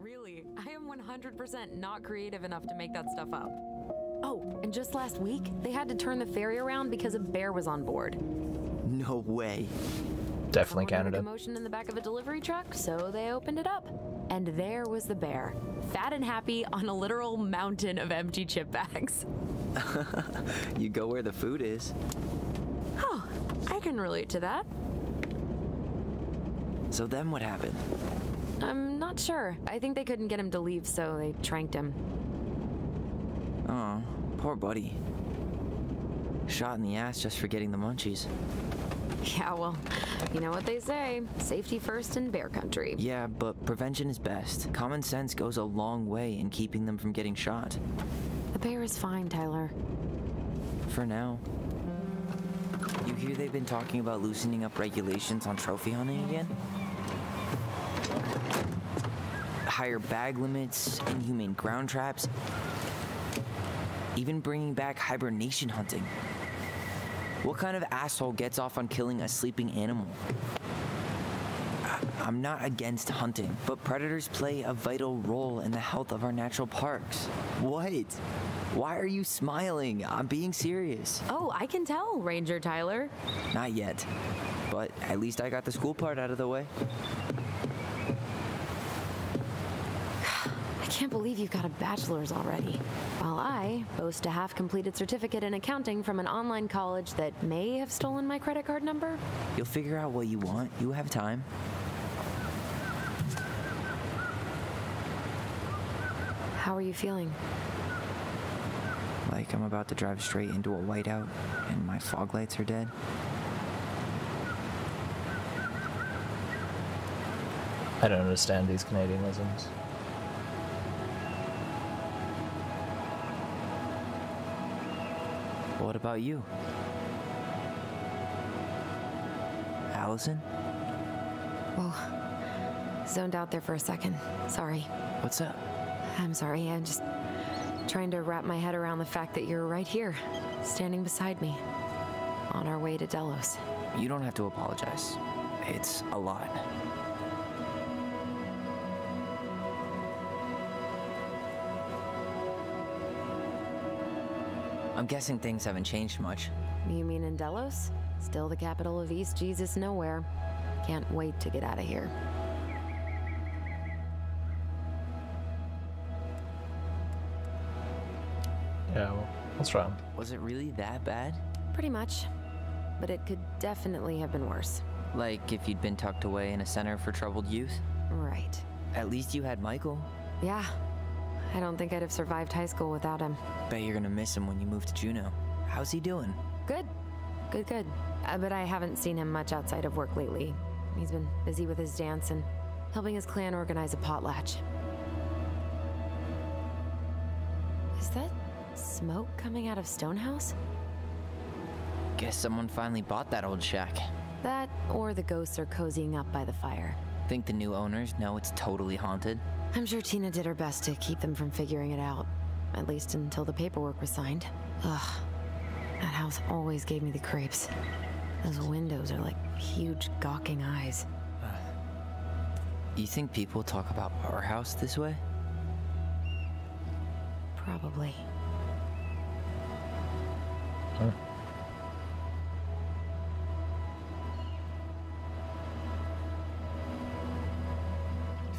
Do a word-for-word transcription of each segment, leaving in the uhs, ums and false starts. Really, I am one hundred percent not creative enough to make that stuff up. Oh, and just last week, they had to turn the ferry around because a bear was on board. No way. Definitely Canada. Commotion in the back of a delivery truck, so they opened it up. And there was the bear, fat and happy on a literal mountain of empty chip bags. You go where the food is. Oh, I can relate to that. So then what happened? I'm not sure. I think they couldn't get him to leave, so they tranked him. Oh, poor buddy. Shot in the ass just for getting the munchies. Yeah, well, you know what they say. Safety first in bear country. Yeah, but prevention is best. Common sense goes a long way in keeping them from getting shot. The bear is fine, Tyler. For now. You hear they've been talking about loosening up regulations on trophy hunting again? Higher bag limits, inhumane ground traps, even bringing back hibernation hunting. What kind of asshole gets off on killing a sleeping animal? I'm not against hunting, but predators play a vital role in the health of our natural parks. What? Why are you smiling? I'm being serious. Oh, I can tell, Ranger Tyler. Not yet, but at least I got the school part out of the way. I can't believe you've got a bachelor's already. While I boast a half-completed certificate in accounting from an online college that may have stolen my credit card number. You'll figure out what you want. You have time. How are you feeling? Like I'm about to drive straight into a whiteout and my fog lights are dead. I don't understand these Canadianisms. What about you? Allison? Well, zoned out there for a second. Sorry. What's up? I'm sorry. I'm just trying to wrap my head around the fact that you're right here, standing beside me, on our way to Delos. You don't have to apologize. It's a lot. I'm guessing things haven't changed much. You mean in Delos? Still the capital of East Jesus Nowhere. Can't wait to get out of here. Yeah, well, what's wrong? Was it really that bad? Pretty much. But it could definitely have been worse. Like if you'd been tucked away in a center for troubled youth? Right. At least you had Michael. Yeah. I don't think I'd have survived high school without him. Bet you're gonna miss him when you move to Juneau. How's he doing? Good. Good, good. Uh, but I haven't seen him much outside of work lately. He's been busy with his dance and helping his clan organize a potlatch. Is that smoke coming out of Stonehouse? Guess someone finally bought that old shack. That or the ghosts are cozying up by the fire. Think the new owners know it's totally haunted? I'm sure Tina did her best to keep them from figuring it out. At least until the paperwork was signed. Ugh. That house always gave me the creeps. Those windows are like huge gawking eyes. Uh, you think people talk about our house this way? Probably. Huh.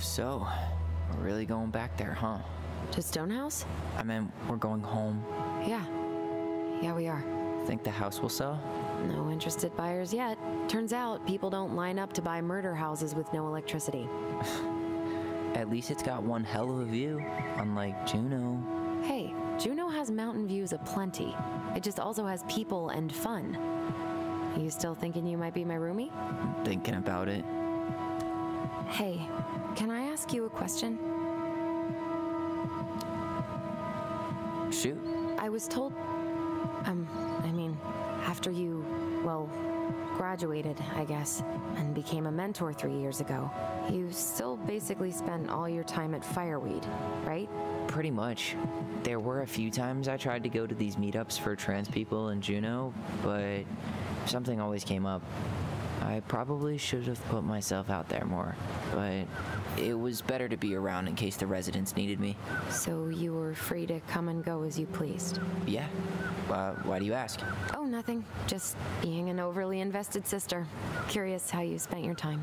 So, we're really going back there, huh? To Stonehouse? I mean, we're going home. Yeah. Yeah, we are. Think the house will sell? No interested buyers yet. Turns out, people don't line up to buy murder houses with no electricity. At least it's got one hell of a view, unlike Juneau. Hey, Juneau has mountain views aplenty. It just also has people and fun. You still thinking you might be my roomie? I'm thinking about it. Hey, can I ask you a question? Shoot. I was told, um, I mean, after you, well, graduated, I guess, and became a mentor three years ago, you still basically spent all your time at Fireweed, right? Pretty much. There were a few times I tried to go to these meetups for trans people in Juneau, but something always came up. I probably should have put myself out there more, but it was better to be around in case the residents needed me. So you were free to come and go as you pleased? Yeah. Uh, why do you ask? Oh, nothing. Just being an overly invested sister. Curious how you spent your time.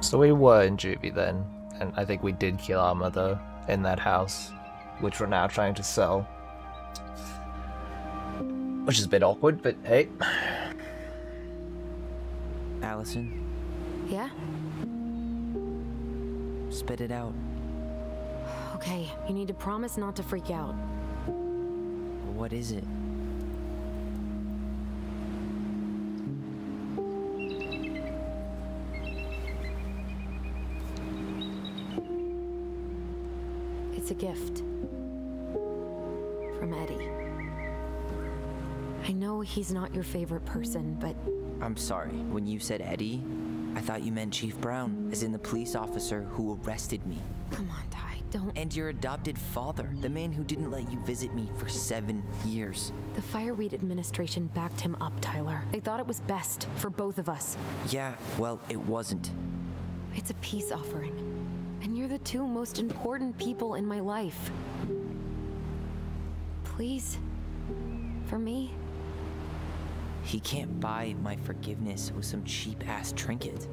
So we were in juvie then, and I think we did kill our mother in that house, which we're now trying to sell. Which is a bit awkward, but hey. Allison? Yeah? Spit it out. Okay, you need to promise not to freak out. What is it? It's a gift. From Eddie. I know he's not your favorite person, but... I'm sorry. When you said Eddie, I thought you meant Chief Brown, as in the police officer who arrested me. Come on, Ty, don't... And your adopted father, the man who didn't let you visit me for seven years. The Fireweed administration backed him up, Tyler. They thought it was best for both of us. Yeah, well, it wasn't. It's a peace offering, and you're the two most important people in my life. Please, for me... He can't buy my forgiveness with some cheap-ass trinket.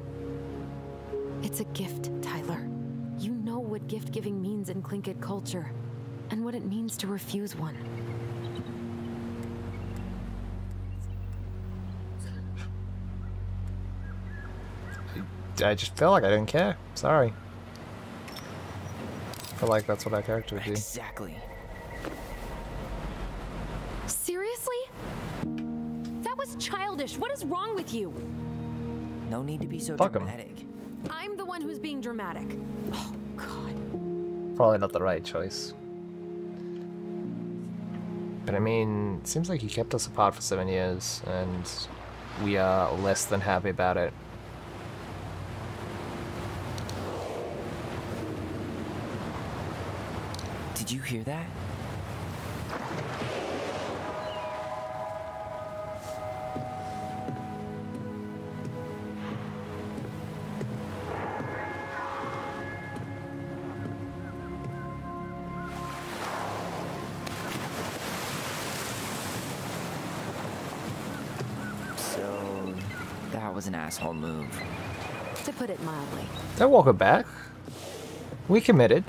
It's a gift, Tyler. You know what gift-giving means in Tlingit culture, and what it means to refuse one. I just feel like I didn't care. Sorry. I feel like that's what that character would do. Exactly. Childish. What is wrong with you? No need to be so Fuck dramatic. Him. I'm the one who's being dramatic. Oh, God. Probably not the right choice. But I mean, it seems like he kept us apart for seven years, and we are less than happy about it. Did you hear that? Was an asshole move. To put it mildly. Don't walk it back. We committed.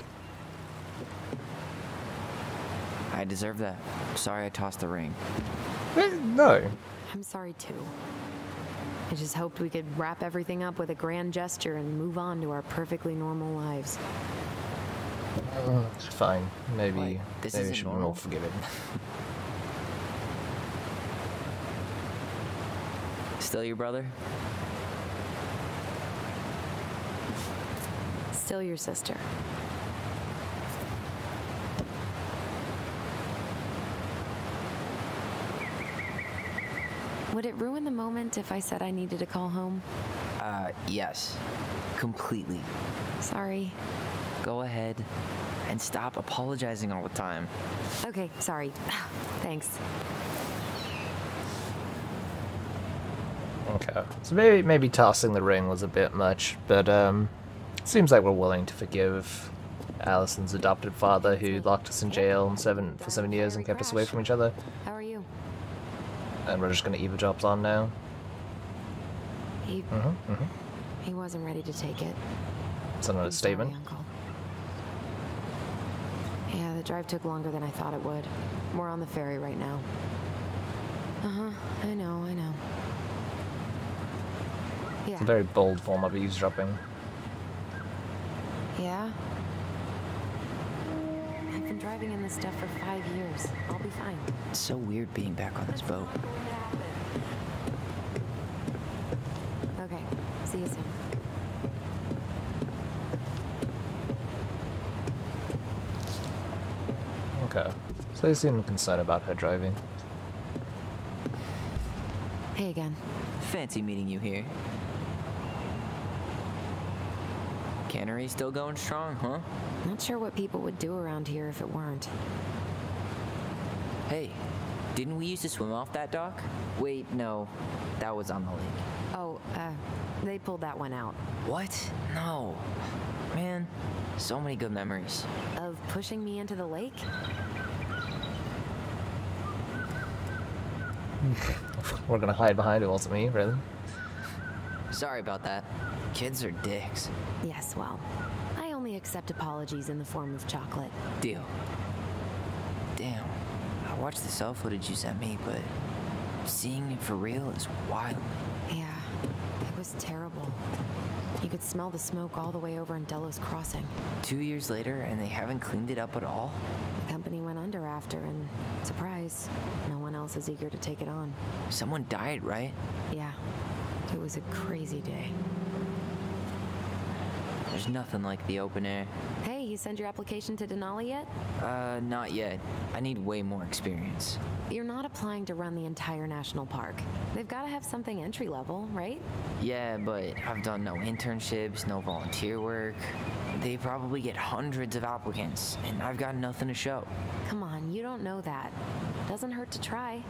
I deserve that. Sorry I tossed the ring. No. I'm sorry too. I just hoped we could wrap everything up with a grand gesture and move on to our perfectly normal lives. Uh, fine. Maybe, like, this maybe isn't normal. Forgive it. Still your brother? Still your sister. Would it ruin the moment if I said I needed to call home? Uh, yes. Completely. Sorry. Go ahead and stop apologizing all the time. Okay, sorry. Thanks. Okay, so maybe maybe tossing the ring was a bit much, but um, it seems like we're willing to forgive Allison's adopted father, who locked us in jail and seven for seven years and kept us away from each other. How are you? And we're just gonna evil jobs on now. He mm-hmm, mm-hmm. he wasn't ready to take it. It's another statement. Uncle. Yeah, the drive took longer than I thought it would. We're on the ferry right now. Uh huh. I know. I know. Yeah. It's a very bold form of eavesdropping. Yeah? I've been driving in this stuff for five years. I'll be fine. It's so weird being back on this boat. Okay, see you soon. Okay, so they seem concerned about her driving. Hey again. Fancy meeting you here. Cannery's still going strong, huh? Not sure what people would do around here if it weren't. Hey, Didn't we used to swim off that dock? Wait, no. That was on the lake. Oh, uh, they pulled that one out. What? No. Man, so many good memories. Of pushing me into the lake? We're gonna hide behind it, wasn't me, really? Sorry about that. Kids are dicks. Yes, well, I only accept apologies in the form of chocolate. Deal. Damn. I watched the cell footage you sent me, but seeing it for real is wild. Yeah, it was terrible. You could smell the smoke all the way over in Delos Crossing. Two years later, and they haven't cleaned it up at all? The company went under after, and surprise, no one else is eager to take it on. Someone died, right? Yeah. It was a crazy day. There's nothing like the open air. Hey, you sent your application to Denali yet? Uh, not yet. I need way more experience. You're not applying to run the entire national park. They've got to have something entry-level, right? Yeah, but I've done no internships, no volunteer work. They probably get hundreds of applicants, and I've got nothing to show. Come on, you don't know that. Doesn't hurt to try.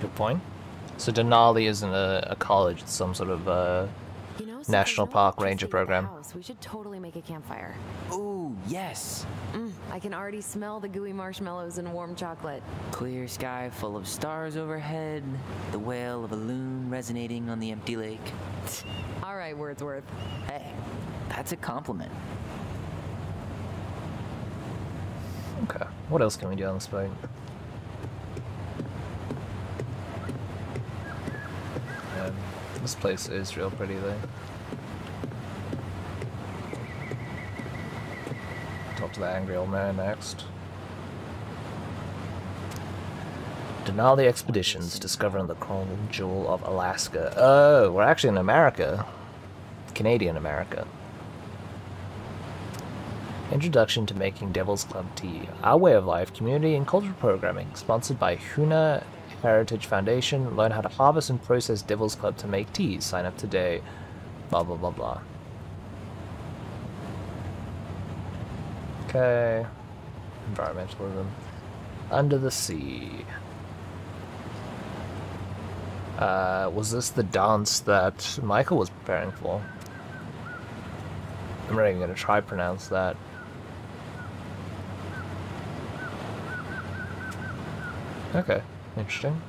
Good point. So Denali isn't a, a college, it's some sort of uh, you know, so national park ranger program. We should totally make a campfire. Ooh, yes! Mm, I can already smell the gooey marshmallows and warm chocolate. Clear sky full of stars overhead, the wail of a loon resonating on the empty lake. Alright, Wordsworth. Hey, that's a compliment. Okay, what else can we do on this boat? This place is real pretty though. Talk to the angry old man next. Denali Expeditions, discovering the crown jewel of Alaska. Oh, we're actually in America. Canadian America. Introduction to making Devil's Club tea. Our way of life, community and cultural programming. Sponsored by Huna Heritage Foundation. Learn how to harvest and process Devil's Club to make tea. Sign up today. Blah blah blah blah. Okay. Environmentalism. Under the sea. Uh, was this the dance that Michael was preparing for? I'm not even gonna try to pronounce that. Okay. Interesting.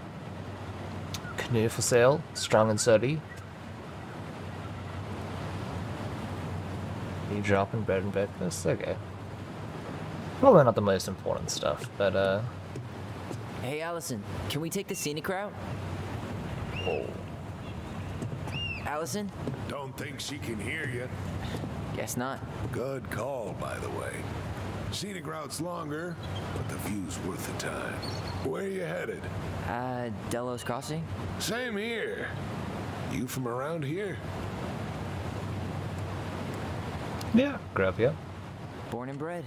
Canoe for sale, strong and sturdy. You dropping bread and breakfast? Okay. Probably not the most important stuff, but uh. Hey Allison, can we take the scenic route? Oh. Allison? Don't think she can hear you. Guess not. Good call, by the way. Scenic route's longer, but the view's worth the time. Where are you headed? Uh, Delos Crossing. Same here. You from around here? Yeah, grab you. Born and bred.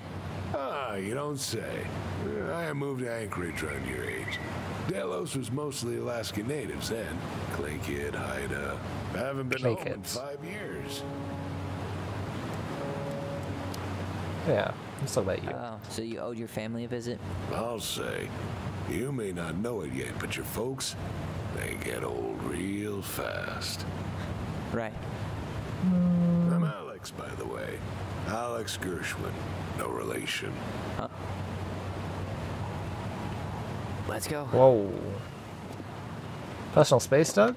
Ah, you don't say. I moved to Anchorage around your age. Delos was mostly Alaska natives then. Tlingit, Haida. I haven't been home in five years. Yeah. Let's talk about you. Oh, so you owed your family a visit? I'll say. You may not know it yet, but your folks, they get old real fast. Right. Mm. I'm Alex, by the way. Alex Gershwin. No relation. Huh. Let's go. Whoa. Personal space, Doug?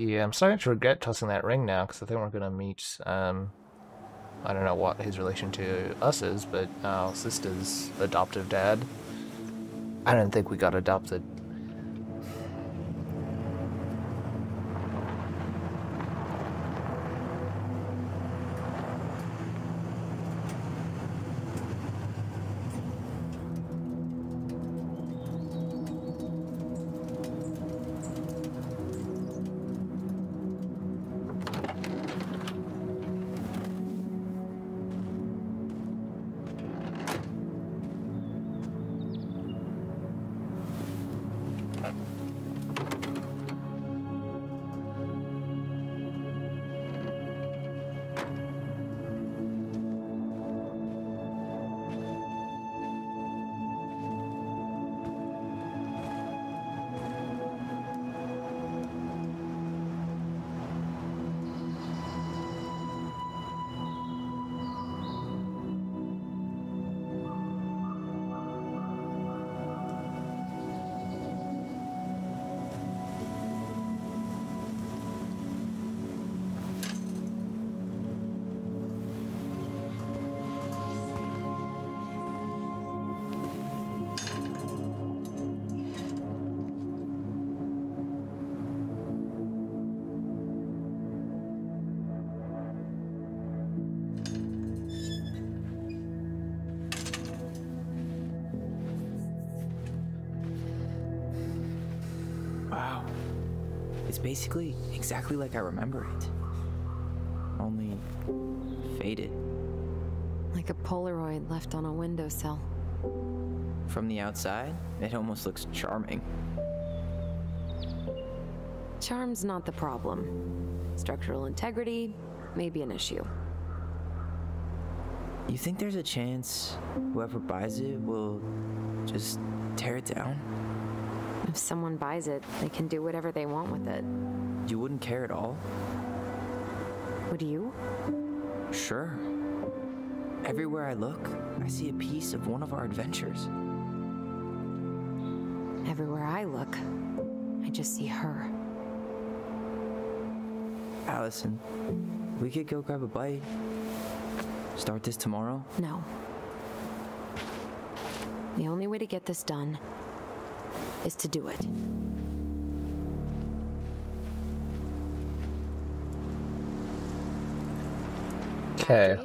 Yeah, I'm starting to regret tossing that ring now, because I think we're going to meet, um, I don't know what his relation to us is, but our sister's adoptive dad. I don't think we got adopted. It's basically exactly like I remember it, only faded. Like a Polaroid left on a windowsill. From the outside, it almost looks charming. Charm's not the problem. Structural integrity may be an issue. You think there's a chance whoever buys it will just tear it down? If someone buys it, they can do whatever they want with it. You wouldn't care at all? Would you? Sure. Everywhere I look, I see a piece of one of our adventures. Everywhere I look, I just see her. Allison, we could go grab a bite. Start this tomorrow? No. The only way to get this done is to do it. Okay.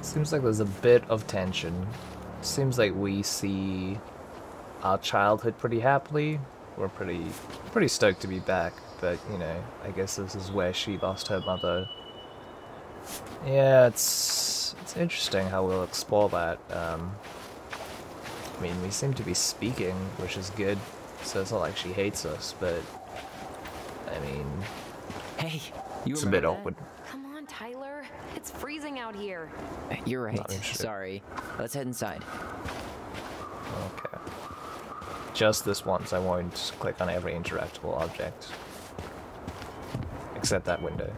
Seems like there's a bit of tension. Seems like we see our childhood pretty happily. We're pretty pretty stoked to be back, but you know, I guess this is where she lost her mother. Yeah, it's it's interesting how we'll explore that. Um, I mean, we seem to be speaking, which is good, so it's not like she hates us, but I mean, hey, you it's a bit that? awkward. Come on, Tyler. It's freezing out here. You're right. Sorry. Let's head inside. Okay. Just this once, I won't click on every interactable object. Except that window.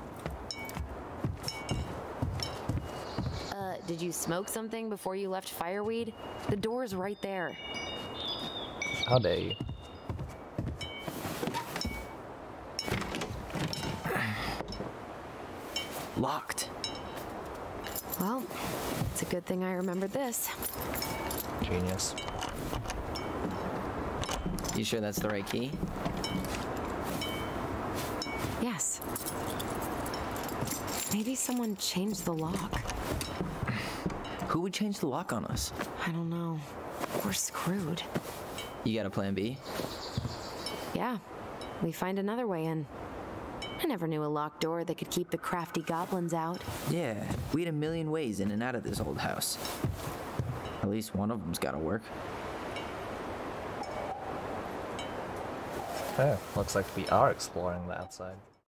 Did you smoke something before you left Fireweed? The door's right there. How dare you? Locked. Well, it's a good thing I remembered this. Genius. You sure that's the right key? Yes. Maybe someone changed the lock. Who would change the lock on us? I don't know. We're screwed. You got a plan B? Yeah. We find another way in. I never knew a locked door that could keep the crafty goblins out. Yeah. We had a million ways in and out of this old house. At least one of them's gotta work. Oh, looks like we are exploring the outside.